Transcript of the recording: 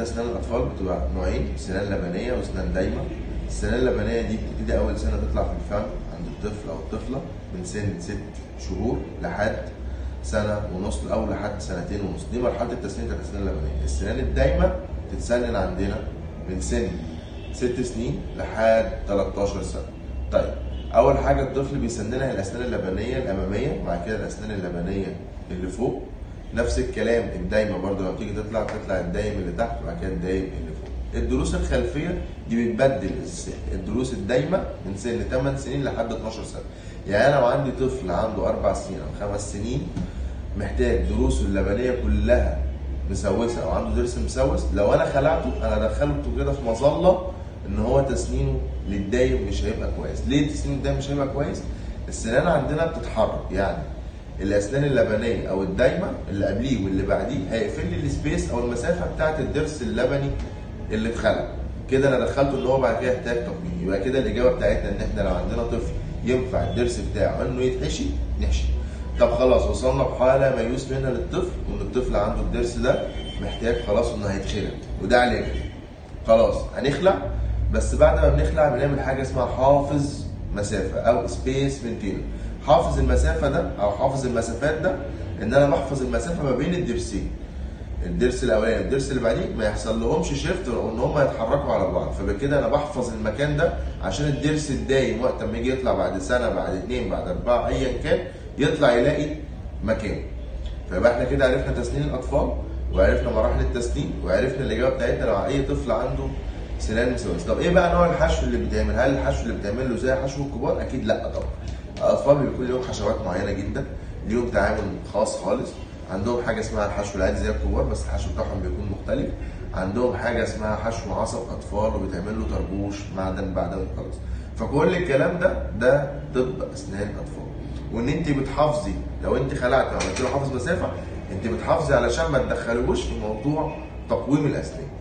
عندنا اسنان الاطفال بتبقى نوعين، سنان لبنيه واسنان دايمه. السنان اللبنيه دي بتبتدي اول سنه تطلع في الفم عند الطفل او الطفله من سن 6 شهور لحد سنه ونص او لحد 2.5 سنين، دي مرحله التسنين بتاعت السنان اللبنيه. السنان الدايمه بتتسنن عندنا من سن 6 سنين لحد 13 سنه. طيب اول حاجه الطفل بيسننها الاسنان اللبنيه الاماميه، بعد كده الاسنان اللبنيه اللي فوق، نفس الكلام الدايمه برضه لما تيجي تطلع الدايم اللي تحت وبعد كده الدايم اللي فوق. الضروس الخلفيه دي بتبدل الضروس الدايمه من سن 8 سنين لحد 12 سنه، يعني انا لو عندي طفل عنده 4 سنين او 5 سنين محتاج ضروسه اللبنيه كلها مسوسه او عنده ضرس مسوس، لو انا خلعته انا دخلته كده في مظله ان هو تسنينه للدايم مش هيبقى كويس. ليه تسنين الدايم مش هيبقى كويس؟ السنان عندنا بتتحرك، يعني الاسنان اللبنيه او الدايمه اللي قبليه واللي بعديه هيقفل لي السبيس او المسافه بتاعت الضرس اللبني اللي اتخلق، كده انا دخلته ان هو بعد كده يحتاج تقويم. يبقى كده الاجابه بتاعتنا ان احنا لو عندنا طفل ينفع الضرس بتاعه انه يتحشي نحشي. طب خلاص وصلنا بحاله ميؤوس منها للطفل، وان الطفل عنده الضرس ده محتاج خلاص انه هيتخلع، وده علاج. خلاص هنخلع، بس بعد ما بنخلع بنعمل حاجه اسمها حافظ مسافه او سبيس مينتينر. حافظ المسافه ده او حافظ المسافات ده ان انا بحفظ المسافه ما بين الضرسين، الضرس الاولاني والضرس اللي بعديه ما يحصل لهمش شيفت او ان هم يتحركوا على بعض، فبكده انا بحفظ المكان ده عشان الضرس الدايم وقت ما يجي يطلع بعد سنه بعد 2 بعد 4 ايا كان يطلع يلاقي مكانه. فيبقى احنا كده عرفنا تسنين الاطفال وعرفنا مراحل التسنين وعرفنا الاجابه بتاعتنا لو اي طفل عنده سنان مسوسه. طب ايه بقى نوع الحشو اللي بيتعمل؟ هل الحشو اللي بيتعمل له زي حشو الكبار؟ اكيد لا طبعا. الاطفال بيكون لهم حشوات معينه جدا، ليهم تعامل خاص خالص، عندهم حاجه اسمها الحشو العادي زي الكبار بس الحشو بتاعهم بيكون مختلف، عندهم حاجه اسمها حشو عصب اطفال وبيتعمل له طربوش معدن بعدم خالص. فكل الكلام ده طب اسنان اطفال، وان انت بتحافظي لو انت خلعت او عملت له حافظ مسافه انت بتحافظي علشان ما تدخلوش في موضوع تقويم الاسنان.